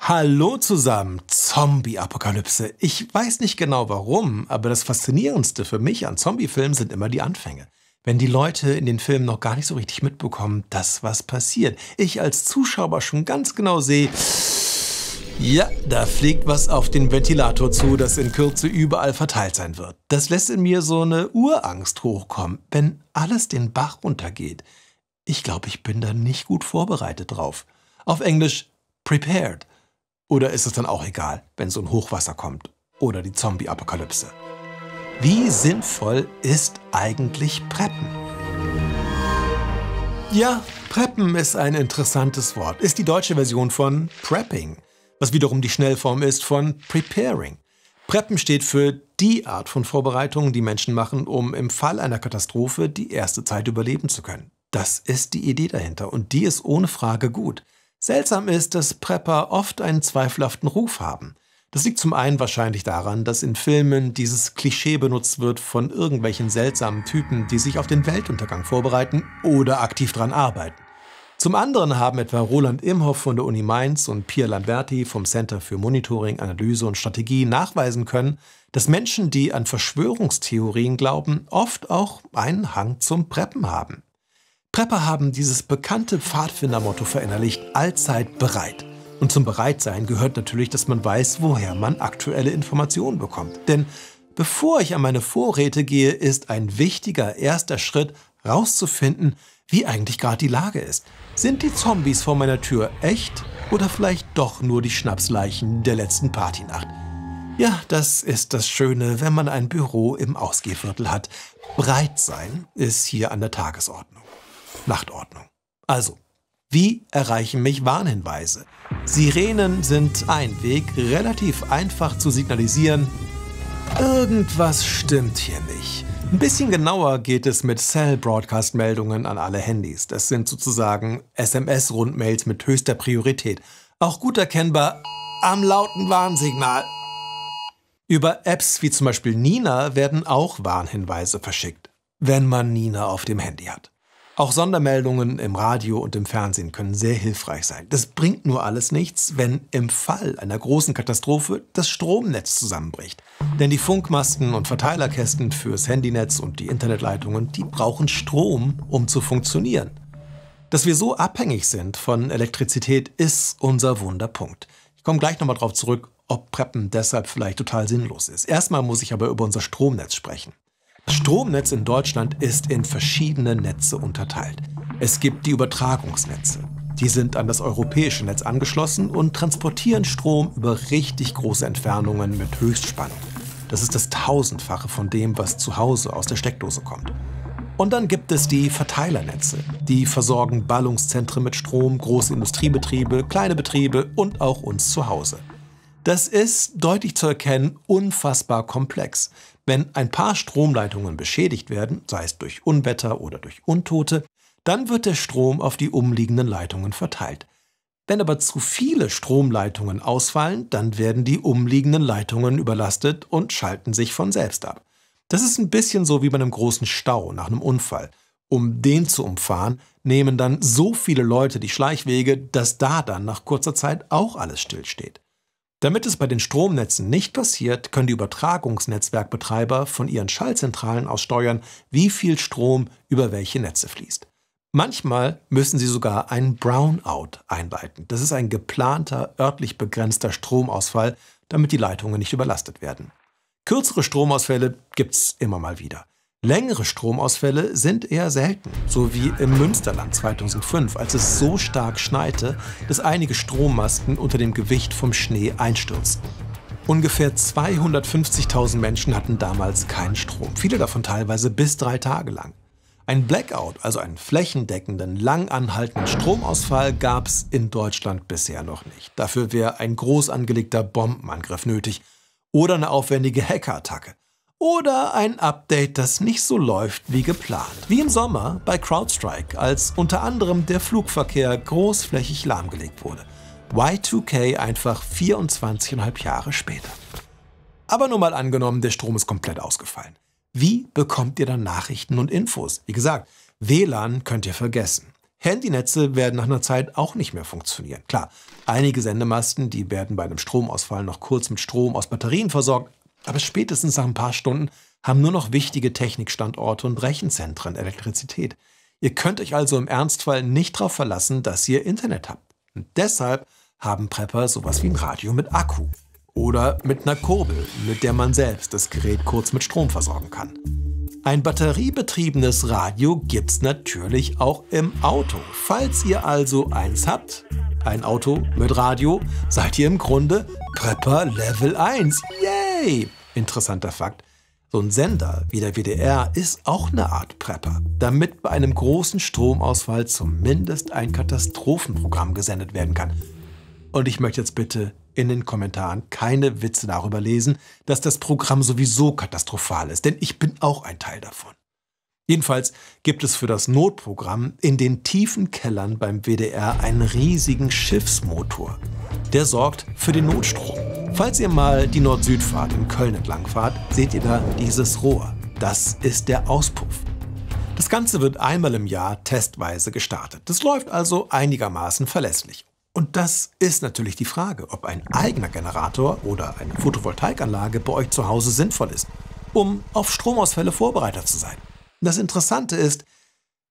Hallo zusammen, Zombie-Apokalypse. Ich weiß nicht genau warum, aber das Faszinierendste für mich an Zombie-Filmen sind immer die Anfänge. Wenn die Leute in den Filmen noch gar nicht so richtig mitbekommen, dass was passiert. Ich als Zuschauer schon ganz genau sehe, ja, da fliegt was auf den Ventilator zu, das in Kürze überall verteilt sein wird. Das lässt in mir so eine Urangst hochkommen, wenn alles den Bach runtergeht. Ich glaube, ich bin da nicht gut vorbereitet drauf. Auf Englisch prepared. Oder ist es dann auch egal, wenn so ein Hochwasser kommt oder die Zombie-Apokalypse? Wie sinnvoll ist eigentlich Preppen? Ja, Preppen ist ein interessantes Wort, ist die deutsche Version von Prepping, was wiederum die Schnellform ist von Preparing. Preppen steht für die Art von Vorbereitungen, die Menschen machen, um im Fall einer Katastrophe die erste Zeit überleben zu können. Das ist die Idee dahinter und die ist ohne Frage gut. Seltsam ist, dass Prepper oft einen zweifelhaften Ruf haben. Das liegt zum einen wahrscheinlich daran, dass in Filmen dieses Klischee benutzt wird von irgendwelchen seltsamen Typen, die sich auf den Weltuntergang vorbereiten oder aktiv dran arbeiten. Zum anderen haben etwa Roland Imhoff von der Uni Mainz und Pia Lamberty vom Center für Monitoring, Analyse und Strategie nachweisen können, dass Menschen, die an Verschwörungstheorien glauben, oft auch einen Hang zum Preppen haben. Prepper haben dieses bekannte Pfadfindermotto verinnerlicht, allzeit bereit. Und zum Bereitsein gehört natürlich, dass man weiß, woher man aktuelle Informationen bekommt. Denn bevor ich an meine Vorräte gehe, ist ein wichtiger erster Schritt, rauszufinden, wie eigentlich gerade die Lage ist. Sind die Zombies vor meiner Tür echt oder vielleicht doch nur die Schnapsleichen der letzten Partynacht? Ja, das ist das Schöne, wenn man ein Büro im Ausgehviertel hat. Bereit sein ist hier an der Tagesordnung. Nachtordnung. Also, wie erreichen mich Warnhinweise? Sirenen sind ein Weg, relativ einfach zu signalisieren, irgendwas stimmt hier nicht. Ein bisschen genauer geht es mit Cell-Broadcast-Meldungen an alle Handys. Das sind sozusagen SMS-Rundmails mit höchster Priorität. Auch gut erkennbar am lauten Warnsignal. Über Apps wie zum Beispiel NINA werden auch Warnhinweise verschickt, wenn man NINA auf dem Handy hat. Auch Sondermeldungen im Radio und im Fernsehen können sehr hilfreich sein. Das bringt nur alles nichts, wenn im Fall einer großen Katastrophe das Stromnetz zusammenbricht. Denn die Funkmasten und Verteilerkästen fürs Handynetz und die Internetleitungen, die brauchen Strom, um zu funktionieren. Dass wir so abhängig sind von Elektrizität, ist unser Wunderpunkt. Ich komme gleich nochmal drauf zurück, ob Preppen deshalb vielleicht total sinnlos ist. Erstmal muss ich aber über unser Stromnetz sprechen. Das Stromnetz in Deutschland ist in verschiedene Netze unterteilt. Es gibt die Übertragungsnetze. Die sind an das europäische Netz angeschlossen und transportieren Strom über richtig große Entfernungen mit Höchstspannung. Das ist das Tausendfache von dem, was zu Hause aus der Steckdose kommt. Und dann gibt es die Verteilernetze. Die versorgen Ballungszentren mit Strom, große Industriebetriebe, kleine Betriebe und auch uns zu Hause. Das ist, deutlich zu erkennen, unfassbar komplex. Wenn ein paar Stromleitungen beschädigt werden, sei es durch Unwetter oder durch Untote, dann wird der Strom auf die umliegenden Leitungen verteilt. Wenn aber zu viele Stromleitungen ausfallen, dann werden die umliegenden Leitungen überlastet und schalten sich von selbst ab. Das ist ein bisschen so wie bei einem großen Stau nach einem Unfall. Um den zu umfahren, nehmen dann so viele Leute die Schleichwege, dass da dann nach kurzer Zeit auch alles stillsteht. Damit es bei den Stromnetzen nicht passiert, können die Übertragungsnetzwerkbetreiber von ihren Schaltzentralen aus steuern, wie viel Strom über welche Netze fließt. Manchmal müssen sie sogar einen Brownout einleiten. Das ist ein geplanter, örtlich begrenzter Stromausfall, damit die Leitungen nicht überlastet werden. Kürzere Stromausfälle gibt's immer mal wieder. Längere Stromausfälle sind eher selten, so wie im Münsterland 2005, als es so stark schneite, dass einige Strommasten unter dem Gewicht vom Schnee einstürzten. Ungefähr 250.000 Menschen hatten damals keinen Strom, viele davon teilweise bis 3 Tage lang. Ein Blackout, also einen flächendeckenden, lang anhaltenden Stromausfall, gab es in Deutschland bisher noch nicht. Dafür wäre ein groß angelegter Bombenangriff nötig oder eine aufwendige Hackerattacke. Oder ein Update, das nicht so läuft wie geplant. Wie im Sommer bei CrowdStrike, als unter anderem der Flugverkehr großflächig lahmgelegt wurde. Y2K einfach 24,5 Jahre später. Aber nur mal angenommen, der Strom ist komplett ausgefallen. Wie bekommt ihr dann Nachrichten und Infos? Wie gesagt, WLAN könnt ihr vergessen. Handynetze werden nach einer Zeit auch nicht mehr funktionieren. Klar, einige Sendemasten, die werden bei einem Stromausfall noch kurz mit Strom aus Batterien versorgt, aber spätestens nach ein paar Stunden haben nur noch wichtige Technikstandorte und Rechenzentren Elektrizität. Ihr könnt euch also im Ernstfall nicht darauf verlassen, dass ihr Internet habt. Und deshalb haben Prepper sowas wie ein Radio mit Akku oder mit einer Kurbel, mit der man selbst das Gerät kurz mit Strom versorgen kann. Ein batteriebetriebenes Radio gibt's natürlich auch im Auto. Falls ihr also eins habt, ein Auto mit Radio, seid ihr im Grunde Prepper Level 1. Yay! Interessanter Fakt. So ein Sender wie der WDR ist auch eine Art Prepper, damit bei einem großen Stromausfall zumindest ein Katastrophenprogramm gesendet werden kann. Und ich möchte jetzt bitte in den Kommentaren keine Witze darüber lesen, dass das Programm sowieso katastrophal ist, denn ich bin auch ein Teil davon. Jedenfalls gibt es für das Notprogramm in den tiefen Kellern beim WDR einen riesigen Schiffsmotor. Der sorgt für den Notstrom. Falls ihr mal die Nord-Süd-Fahrt in Köln entlangfahrt, seht ihr da dieses Rohr. Das ist der Auspuff. Das Ganze wird einmal im Jahr testweise gestartet. Das läuft also einigermaßen verlässlich. Und das ist natürlich die Frage, ob ein eigener Generator oder eine Photovoltaikanlage bei euch zu Hause sinnvoll ist, um auf Stromausfälle vorbereitet zu sein. Das Interessante ist,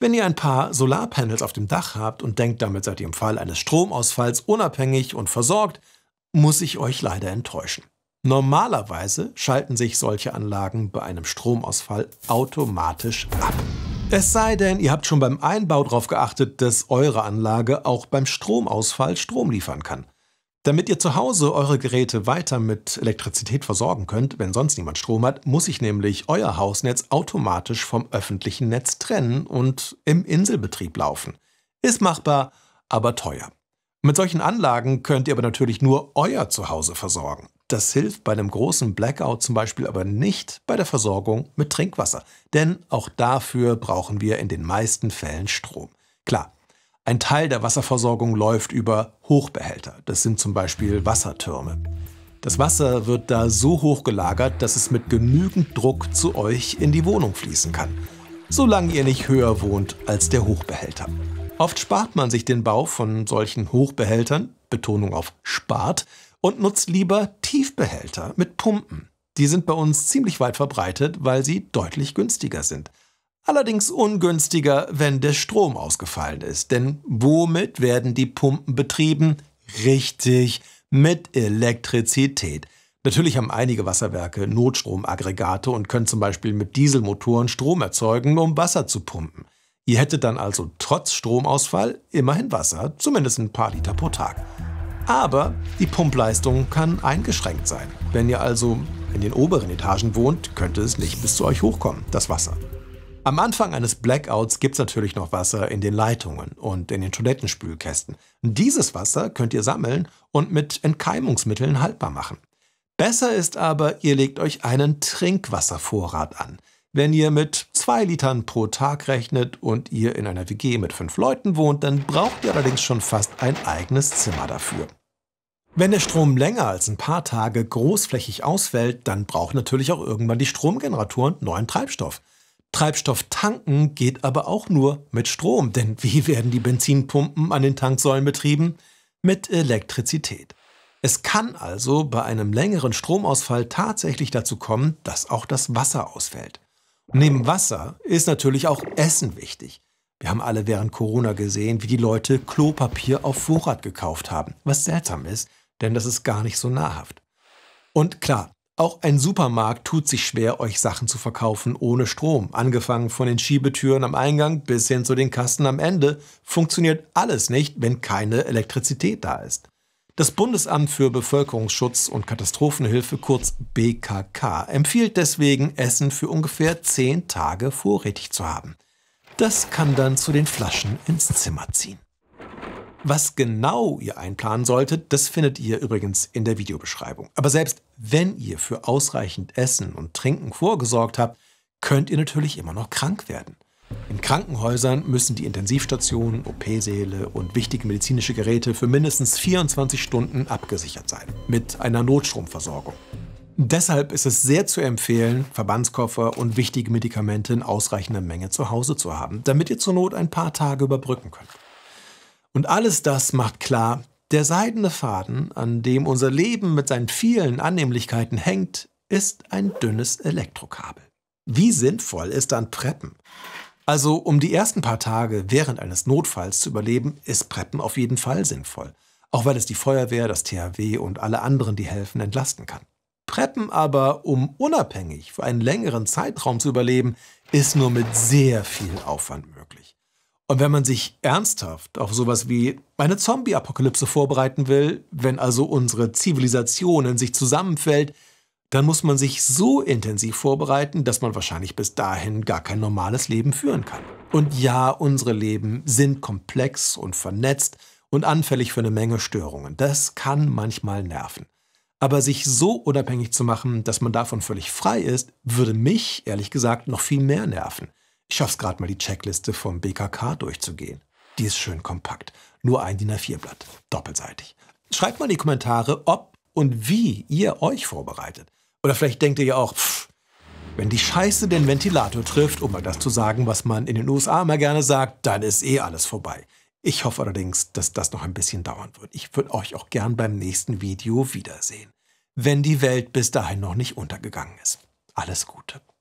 wenn ihr ein paar Solarpanels auf dem Dach habt und denkt, damit seid ihr im Fall eines Stromausfalls unabhängig und versorgt, muss ich euch leider enttäuschen. Normalerweise schalten sich solche Anlagen bei einem Stromausfall automatisch ab. Es sei denn, ihr habt schon beim Einbau darauf geachtet, dass eure Anlage auch beim Stromausfall Strom liefern kann. Damit ihr zu Hause eure Geräte weiter mit Elektrizität versorgen könnt, wenn sonst niemand Strom hat, muss sich nämlich euer Hausnetz automatisch vom öffentlichen Netz trennen und im Inselbetrieb laufen. Ist machbar, aber teuer. Mit solchen Anlagen könnt ihr aber natürlich nur euer Zuhause versorgen. Das hilft bei einem großen Blackout zum Beispiel aber nicht bei der Versorgung mit Trinkwasser. Denn auch dafür brauchen wir in den meisten Fällen Strom. Klar. Ein Teil der Wasserversorgung läuft über Hochbehälter. Das sind zum Beispiel Wassertürme. Das Wasser wird da so hoch gelagert, dass es mit genügend Druck zu euch in die Wohnung fließen kann. Solange ihr nicht höher wohnt als der Hochbehälter. Oft spart man sich den Bau von solchen Hochbehältern, Betonung auf spart, und nutzt lieber Tiefbehälter mit Pumpen. Die sind bei uns ziemlich weit verbreitet, weil sie deutlich günstiger sind. Allerdings ungünstiger, wenn der Strom ausgefallen ist. Denn womit werden die Pumpen betrieben? Richtig, mit Elektrizität. Natürlich haben einige Wasserwerke Notstromaggregate und können zum Beispiel mit Dieselmotoren Strom erzeugen, um Wasser zu pumpen. Ihr hättet dann also trotz Stromausfall immerhin Wasser, zumindest ein paar Liter pro Tag. Aber die Pumpleistung kann eingeschränkt sein. Wenn ihr also in den oberen Etagen wohnt, könnte es nicht bis zu euch hochkommen, das Wasser. Am Anfang eines Blackouts gibt es natürlich noch Wasser in den Leitungen und in den Toilettenspülkästen. Dieses Wasser könnt ihr sammeln und mit Entkeimungsmitteln haltbar machen. Besser ist aber, ihr legt euch einen Trinkwasservorrat an. Wenn ihr mit 2 Litern pro Tag rechnet und ihr in einer WG mit 5 Leuten wohnt, dann braucht ihr allerdings schon fast ein eigenes Zimmer dafür. Wenn der Strom länger als ein paar Tage großflächig ausfällt, dann brauchen natürlich auch irgendwann die Stromgeneratoren neuen Treibstoff. Treibstoff tanken geht aber auch nur mit Strom, denn wie werden die Benzinpumpen an den Tanksäulen betrieben? Mit Elektrizität. Es kann also bei einem längeren Stromausfall tatsächlich dazu kommen, dass auch das Wasser ausfällt. Neben Wasser ist natürlich auch Essen wichtig. Wir haben alle während Corona gesehen, wie die Leute Klopapier auf Vorrat gekauft haben, was seltsam ist, denn das ist gar nicht so nahrhaft. Und klar, auch ein Supermarkt tut sich schwer, euch Sachen zu verkaufen ohne Strom. Angefangen von den Schiebetüren am Eingang bis hin zu den Kassen am Ende funktioniert alles nicht, wenn keine Elektrizität da ist. Das Bundesamt für Bevölkerungsschutz und Katastrophenhilfe, kurz BKK, empfiehlt deswegen, Essen für ungefähr 10 Tage vorrätig zu haben. Das kann dann zu den Flaschen ins Zimmer ziehen. Was genau ihr einplanen solltet, das findet ihr übrigens in der Videobeschreibung. Aber selbst wenn ihr für ausreichend Essen und Trinken vorgesorgt habt, könnt ihr natürlich immer noch krank werden. In Krankenhäusern müssen die Intensivstationen, OP-Säle und wichtige medizinische Geräte für mindestens 24 Stunden abgesichert sein, mit einer Notstromversorgung. Deshalb ist es sehr zu empfehlen, Verbandskoffer und wichtige Medikamente in ausreichender Menge zu Hause zu haben, damit ihr zur Not ein paar Tage überbrücken könnt. Und alles das macht klar, der seidene Faden, an dem unser Leben mit seinen vielen Annehmlichkeiten hängt, ist ein dünnes Elektrokabel. Wie sinnvoll ist dann Preppen? Also um die ersten paar Tage während eines Notfalls zu überleben, ist Preppen auf jeden Fall sinnvoll. Auch weil es die Feuerwehr, das THW und alle anderen, die helfen, entlasten kann. Preppen aber, um unabhängig für einen längeren Zeitraum zu überleben, ist nur mit sehr viel Aufwand möglich. Und wenn man sich ernsthaft auf sowas wie eine Zombie-Apokalypse vorbereiten will, wenn also unsere Zivilisation in sich zusammenfällt, dann muss man sich so intensiv vorbereiten, dass man wahrscheinlich bis dahin gar kein normales Leben führen kann. Und ja, unsere Leben sind komplex und vernetzt und anfällig für eine Menge Störungen. Das kann manchmal nerven. Aber sich so unabhängig zu machen, dass man davon völlig frei ist, würde mich, ehrlich gesagt, noch viel mehr nerven. Ich schaff's gerade mal, die Checkliste vom BKK durchzugehen. Die ist schön kompakt. Nur ein DIN A4-Blatt. Doppelseitig. Schreibt mal in die Kommentare, ob und wie ihr euch vorbereitet. Oder vielleicht denkt ihr ja auch, wenn die Scheiße den Ventilator trifft, um mal das zu sagen, was man in den USA immer gerne sagt, dann ist eh alles vorbei. Ich hoffe allerdings, dass das noch ein bisschen dauern wird. Ich würde euch auch gern beim nächsten Video wiedersehen, wenn die Welt bis dahin noch nicht untergegangen ist. Alles Gute.